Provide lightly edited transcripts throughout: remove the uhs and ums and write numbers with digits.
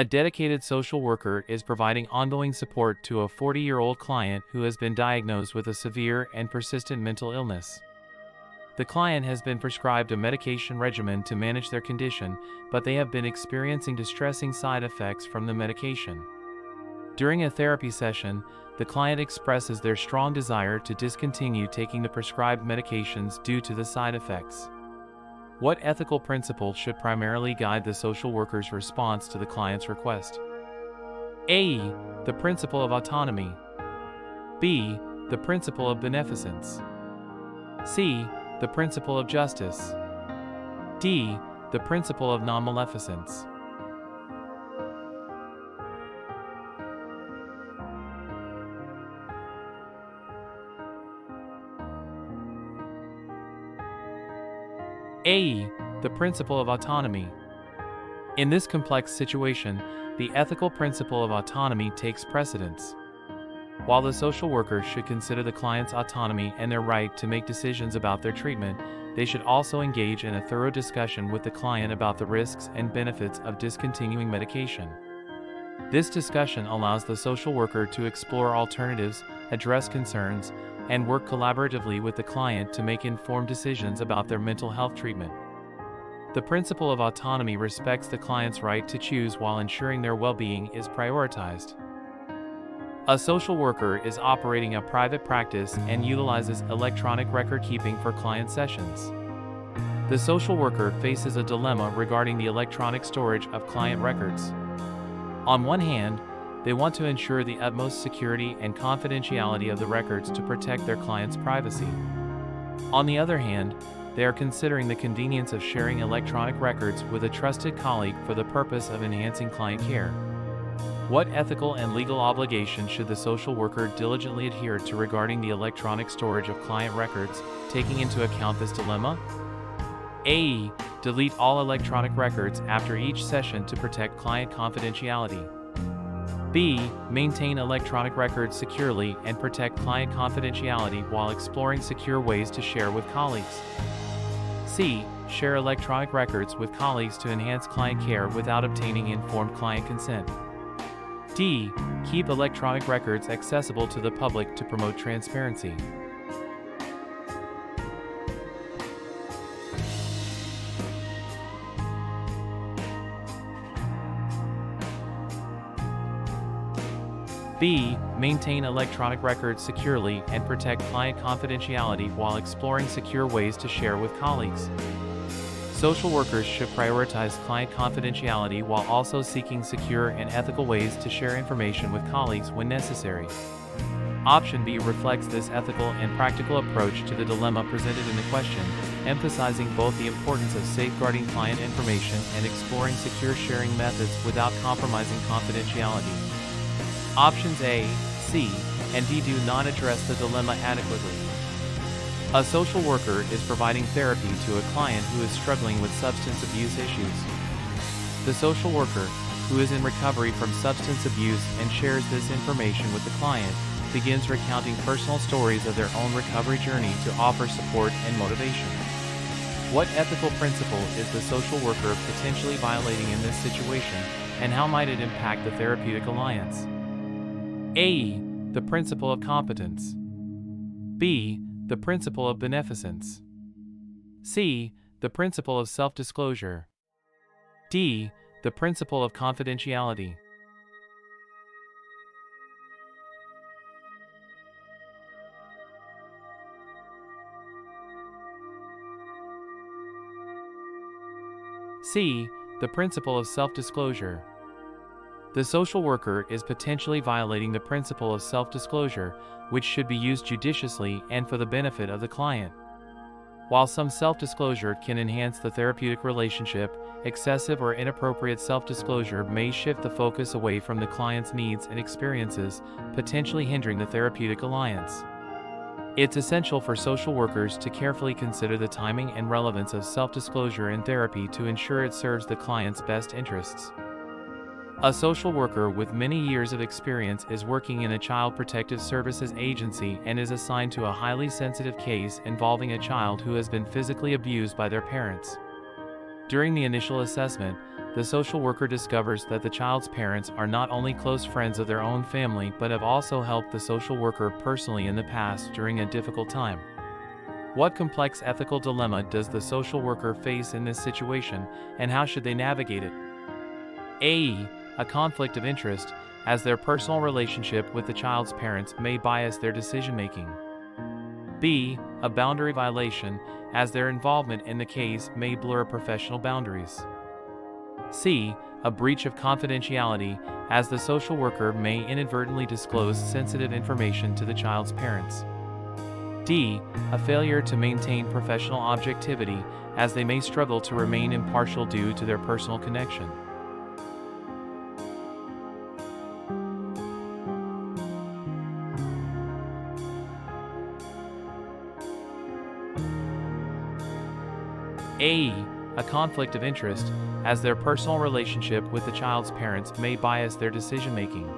A dedicated social worker is providing ongoing support to a 40-year-old client who has been diagnosed with a severe and persistent mental illness. The client has been prescribed a medication regimen to manage their condition, but they have been experiencing distressing side effects from the medication. During a therapy session, the client expresses their strong desire to discontinue taking the prescribed medications due to the side effects. What ethical principles should primarily guide the social worker's response to the client's request? A. The principle of autonomy. B. The principle of beneficence. C. The principle of justice. D. The principle of non-maleficence. A. The principle of autonomy. In this complex situation, the ethical principle of autonomy takes precedence. While the social worker should consider the client's autonomy and their right to make decisions about their treatment, they should also engage in a thorough discussion with the client about the risks and benefits of discontinuing medication. This discussion allows the social worker to explore alternatives, address concerns, and work collaboratively with the client to make informed decisions about their mental health treatment. The principle of autonomy respects the client's right to choose while ensuring their well-being is prioritized. A social worker is operating a private practice and utilizes electronic record keeping for client sessions. The social worker faces a dilemma regarding the electronic storage of client records. On one hand, they want to ensure the utmost security and confidentiality of the records to protect their client's privacy. On the other hand, they are considering the convenience of sharing electronic records with a trusted colleague for the purpose of enhancing client care. What ethical and legal obligations should the social worker diligently adhere to regarding the electronic storage of client records, taking into account this dilemma? A. Delete all electronic records after each session to protect client confidentiality. B. Maintain electronic records securely and protect client confidentiality while exploring secure ways to share with colleagues. C. Share electronic records with colleagues to enhance client care without obtaining informed client consent. D. Keep electronic records accessible to the public to promote transparency. B. Maintain electronic records securely and protect client confidentiality while exploring secure ways to share with colleagues. Social workers should prioritize client confidentiality while also seeking secure and ethical ways to share information with colleagues when necessary. Option B reflects this ethical and practical approach to the dilemma presented in the question, emphasizing both the importance of safeguarding client information and exploring secure sharing methods without compromising confidentiality. Options A, C, and D do not address the dilemma adequately. A social worker is providing therapy to a client who is struggling with substance abuse issues. The social worker, who is in recovery from substance abuse and shares this information with the client, begins recounting personal stories of their own recovery journey to offer support and motivation. What ethical principle is the social worker potentially violating in this situation, and how might it impact the therapeutic alliance? A. The principle of competence. B. The principle of beneficence. C. The principle of self-disclosure. D. The principle of confidentiality. C. The principle of self-disclosure. The social worker is potentially violating the principle of self-disclosure, which should be used judiciously and for the benefit of the client. While some self-disclosure can enhance the therapeutic relationship, excessive or inappropriate self-disclosure may shift the focus away from the client's needs and experiences, potentially hindering the therapeutic alliance. It's essential for social workers to carefully consider the timing and relevance of self-disclosure in therapy to ensure it serves the client's best interests. A social worker with many years of experience is working in a child protective services agency and is assigned to a highly sensitive case involving a child who has been physically abused by their parents. During the initial assessment, the social worker discovers that the child's parents are not only close friends of their own family but have also helped the social worker personally in the past during a difficult time. What complex ethical dilemma does the social worker face in this situation, and how should they navigate it? A conflict of interest, as their personal relationship with the child's parents may bias their decision-making. B, a boundary violation, as their involvement in the case may blur professional boundaries. C, a breach of confidentiality, as the social worker may inadvertently disclose sensitive information to the child's parents. D, a failure to maintain professional objectivity, as they may struggle to remain impartial due to their personal connection. A conflict of interest, as their personal relationship with the child's parents may bias their decision-making.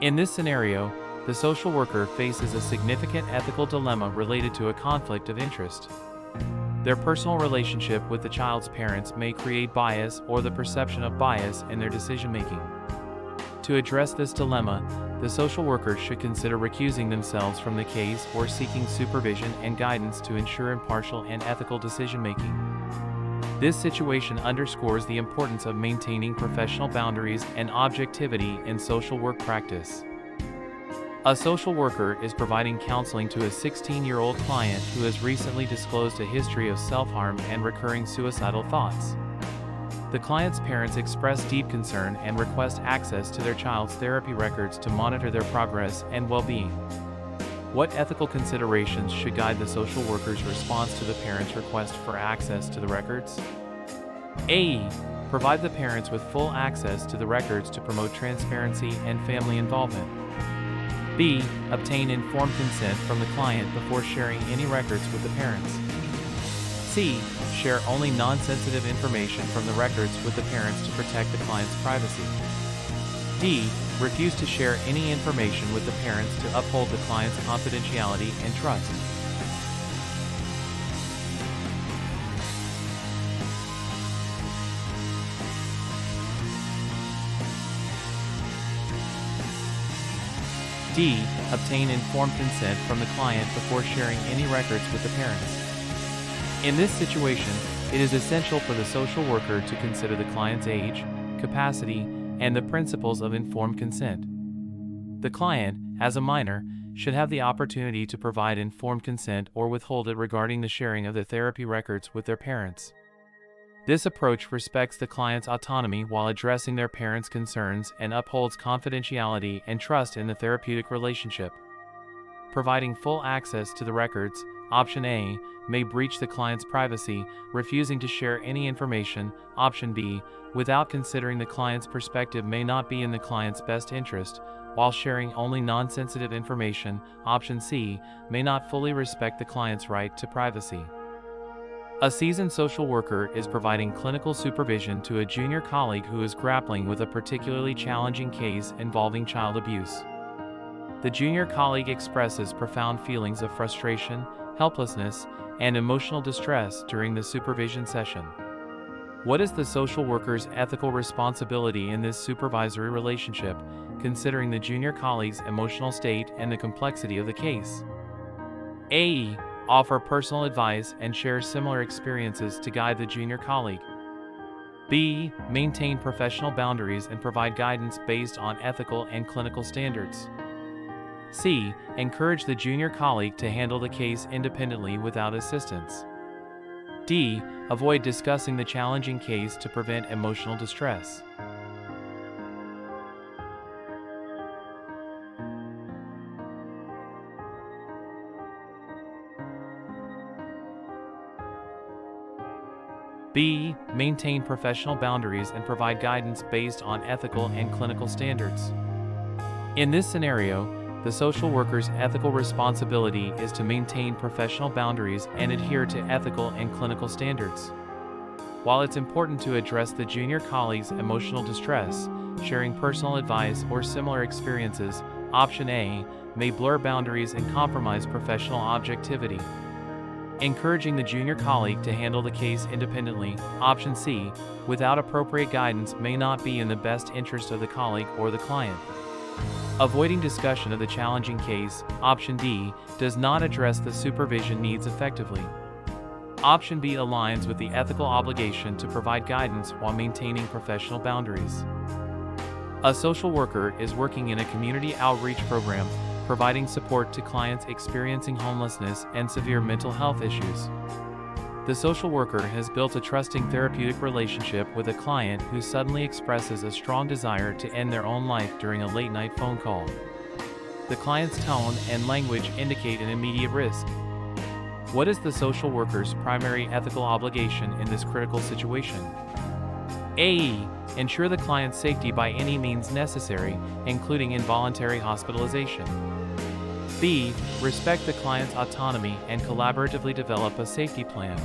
In this scenario, the social worker faces a significant ethical dilemma related to a conflict of interest. Their personal relationship with the child's parents may create bias or the perception of bias in their decision-making. To address this dilemma, the social worker should consider recusing themselves from the case or seeking supervision and guidance to ensure impartial and ethical decision-making. This situation underscores the importance of maintaining professional boundaries and objectivity in social work practice. A social worker is providing counseling to a 16-year-old client who has recently disclosed a history of self-harm and recurring suicidal thoughts. The client's parents express deep concern and request access to their child's therapy records to monitor their progress and well-being. What ethical considerations should guide the social worker's response to the parents' request for access to the records? A. Provide the parents with full access to the records to promote transparency and family involvement. B. Obtain informed consent from the client before sharing any records with the parents. C. Share only non-sensitive information from the records with the parents to protect the client's privacy. D. Refuse to share any information with the parents to uphold the client's confidentiality and trust. D. Obtain informed consent from the client before sharing any records with the parents. In this situation, it is essential for the social worker to consider the client's age, capacity, and the principles of informed consent. The client, as a minor, should have the opportunity to provide informed consent or withhold it regarding the sharing of the therapy records with their parents. This approach respects the client's autonomy while addressing their parents' concerns and upholds confidentiality and trust in the therapeutic relationship. Providing full access to the records, Option A, may breach the client's privacy, refusing to share any information. Option B, without considering the client's perspective, may not be in the client's best interest, while sharing only non-sensitive information. Option C, may not fully respect the client's right to privacy. A seasoned social worker is providing clinical supervision to a junior colleague who is grappling with a particularly challenging case involving child abuse. The junior colleague expresses profound feelings of frustration, helplessness, and emotional distress during the supervision session. What is the social worker's ethical responsibility in this supervisory relationship, considering the junior colleague's emotional state and the complexity of the case? A. Offer personal advice and share similar experiences to guide the junior colleague. B. Maintain professional boundaries and provide guidance based on ethical and clinical standards. C. Encourage the junior colleague to handle the case independently without assistance. D. Avoid discussing the challenging case to prevent emotional distress. B. Maintain professional boundaries and provide guidance based on ethical and clinical standards. In this scenario, the social worker's ethical responsibility is to maintain professional boundaries and adhere to ethical and clinical standards. While it's important to address the junior colleague's emotional distress, sharing personal advice or similar experiences, Option A, may blur boundaries and compromise professional objectivity. encouraging the junior colleague to handle the case independently. Option C, without appropriate guidance, may not be in the best interest of the colleague or the client. Avoiding discussion of the challenging case, option D, does not address the supervision needs effectively. Option B aligns with the ethical obligation to provide guidance while maintaining professional boundaries. A social worker is working in a community outreach program, providing support to clients experiencing homelessness and severe mental health issues. The social worker has built a trusting therapeutic relationship with a client who suddenly expresses a strong desire to end their own life during a late-night phone call. The client's tone and language indicate an immediate risk. What is the social worker's primary ethical obligation in this critical situation? A. Ensure the client's safety by any means necessary, including involuntary hospitalization. B. Respect the client's autonomy and collaboratively develop a safety plan.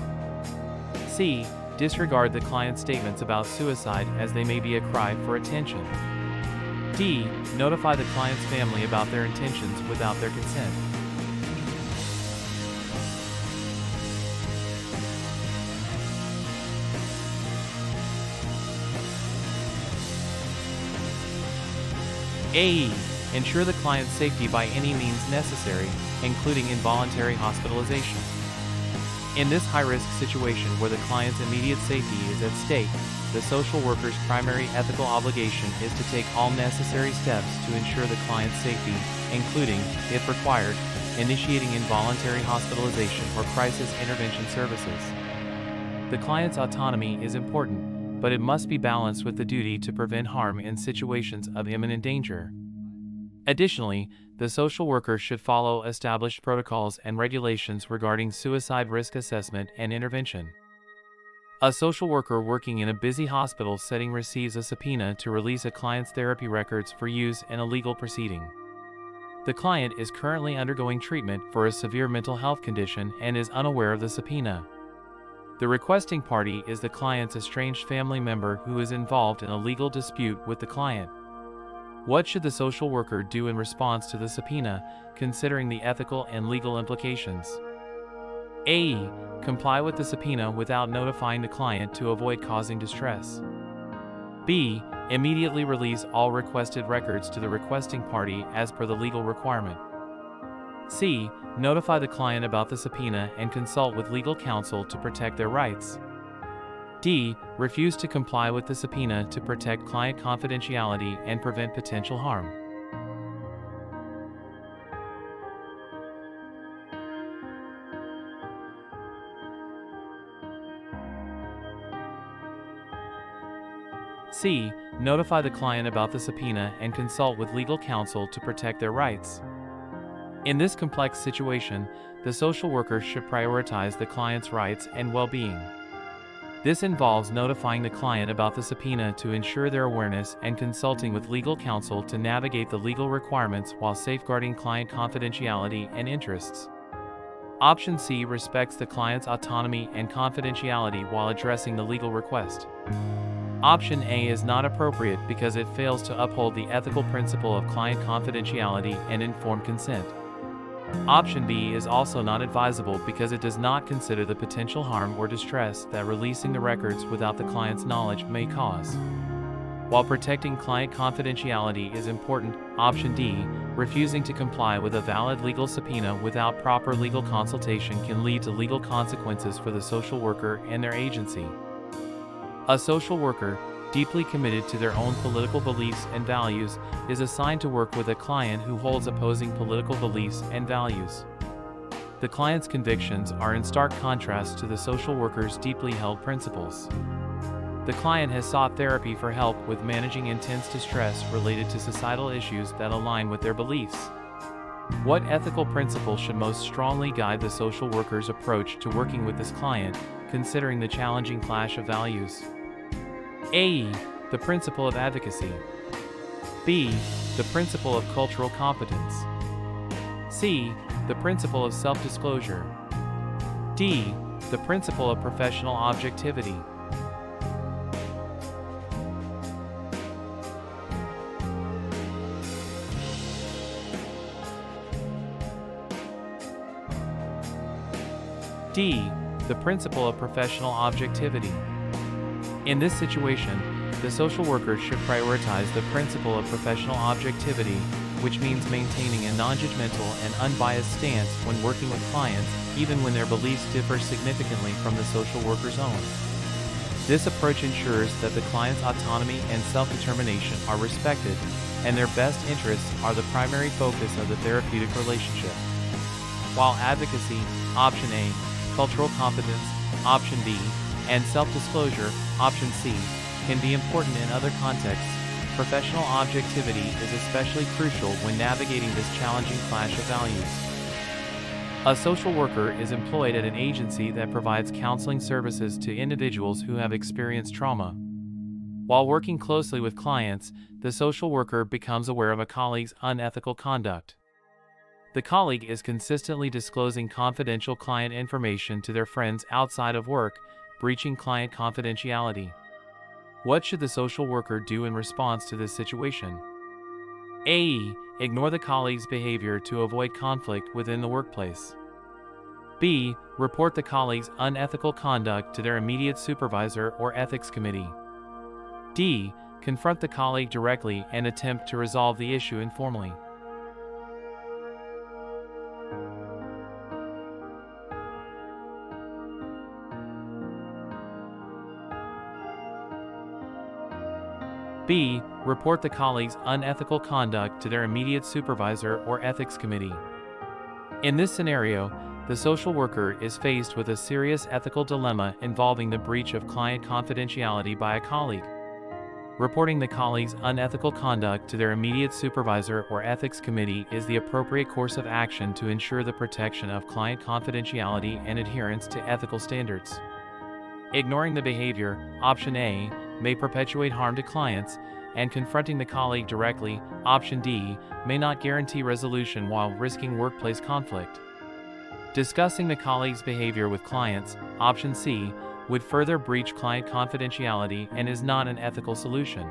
C. Disregard the client's statements about suicide as they may be a cry for attention. D. Notify the client's family about their intentions without their consent. A. Ensure the client's safety by any means necessary, including involuntary hospitalization. In this high-risk situation where the client's immediate safety is at stake, the social worker's primary ethical obligation is to take all necessary steps to ensure the client's safety, including, if required, initiating involuntary hospitalization or crisis intervention services. The client's autonomy is important, but it must be balanced with the duty to prevent harm in situations of imminent danger. Additionally, the social worker should follow established protocols and regulations regarding suicide risk assessment and intervention. A social worker working in a busy hospital setting receives a subpoena to release a client's therapy records for use in a legal proceeding. The client is currently undergoing treatment for a severe mental health condition and is unaware of the subpoena. The requesting party is the client's estranged family member who is involved in a legal dispute with the client. What should the social worker do in response to the subpoena, considering the ethical and legal implications? A. Comply with the subpoena without notifying the client to avoid causing distress. B. Immediately release all requested records to the requesting party as per the legal requirement. C. Notify the client about the subpoena and consult with legal counsel to protect their rights. D. Refuse to comply with the subpoena to protect client confidentiality and prevent potential harm. C. Notify the client about the subpoena and consult with legal counsel to protect their rights. In this complex situation, the social worker should prioritize the client's rights and well-being. This involves notifying the client about the subpoena to ensure their awareness and consulting with legal counsel to navigate the legal requirements while safeguarding client confidentiality and interests. Option C respects the client's autonomy and confidentiality while addressing the legal request. Option A is not appropriate because it fails to uphold the ethical principle of client confidentiality and informed consent. Option B is also not advisable because it does not consider the potential harm or distress that releasing the records without the client's knowledge may cause. While protecting client confidentiality is important, option D, refusing to comply with a valid legal subpoena without proper legal consultation can lead to legal consequences for the social worker and their agency. A social worker, deeply committed to their own political beliefs and values, is assigned to work with a client who holds opposing political beliefs and values. The client's convictions are in stark contrast to the social worker's deeply held principles. The client has sought therapy for help with managing intense distress related to societal issues that align with their beliefs. What ethical principle should most strongly guide the social worker's approach to working with this client, considering the challenging clash of values? A. The principle of advocacy. B. The principle of cultural competence. C. The principle of self-disclosure. D. The principle of professional objectivity. D. The principle of professional objectivity. In this situation, the social worker should prioritize the principle of professional objectivity, which means maintaining a non-judgmental and unbiased stance when working with clients, even when their beliefs differ significantly from the social worker's own. This approach ensures that the client's autonomy and self-determination are respected, and their best interests are the primary focus of the therapeutic relationship. While advocacy, option A, cultural competence, option B, and self-disclosure, option C, can be important in other contexts, professional objectivity is especially crucial when navigating this challenging clash of values. A social worker is employed at an agency that provides counseling services to individuals who have experienced trauma. While working closely with clients, the social worker becomes aware of a colleague's unethical conduct. The colleague is consistently disclosing confidential client information to their friends outside of work, breaching client confidentiality. What should the social worker do in response to this situation? A. Ignore the colleague's behavior to avoid conflict within the workplace. B. Report the colleague's unethical conduct to their immediate supervisor or ethics committee. D. Confront the colleague directly and attempt to resolve the issue informally. B. Report the colleague's unethical conduct to their immediate supervisor or ethics committee. In this scenario, the social worker is faced with a serious ethical dilemma involving the breach of client confidentiality by a colleague. Reporting the colleague's unethical conduct to their immediate supervisor or ethics committee is the appropriate course of action to ensure the protection of client confidentiality and adherence to ethical standards. Ignoring the behavior, option A, may perpetuate harm to clients, and confronting the colleague directly, option D, may not guarantee resolution while risking workplace conflict. Discussing the colleague's behavior with clients, option C, would further breach client confidentiality and is not an ethical solution.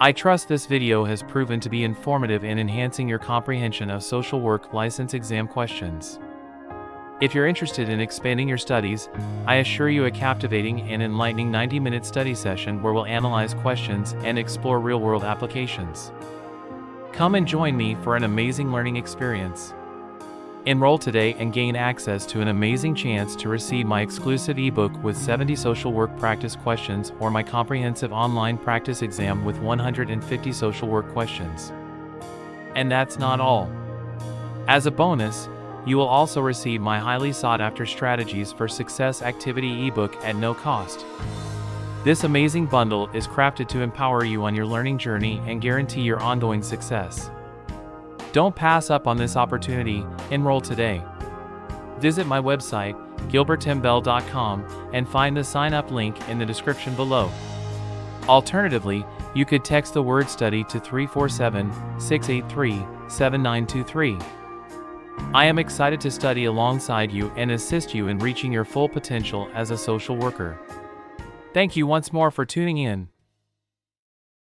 I trust this video has proven to be informative in enhancing your comprehension of social work license exam questions. If you're interested in expanding your studies, I assure you a captivating and enlightening 90-minute study session where we'll analyze questions and explore real-world applications. Come and join me for an amazing learning experience. Enroll today and gain access to an amazing chance to receive my exclusive ebook with 70 social work practice questions or my comprehensive online practice exam with 150 social work questions. And that's not all. As a bonus, you will also receive my highly sought-after Strategies for Success activity ebook at no cost. This amazing bundle is crafted to empower you on your learning journey and guarantee your ongoing success. Don't pass up on this opportunity, enroll today. Visit my website, gilbertmbell.com, and find the sign-up link in the description below. Alternatively, you could text the word study to 347-683-7923. I am excited to study alongside you and assist you in reaching your full potential as a social worker. Thank you once more for tuning in.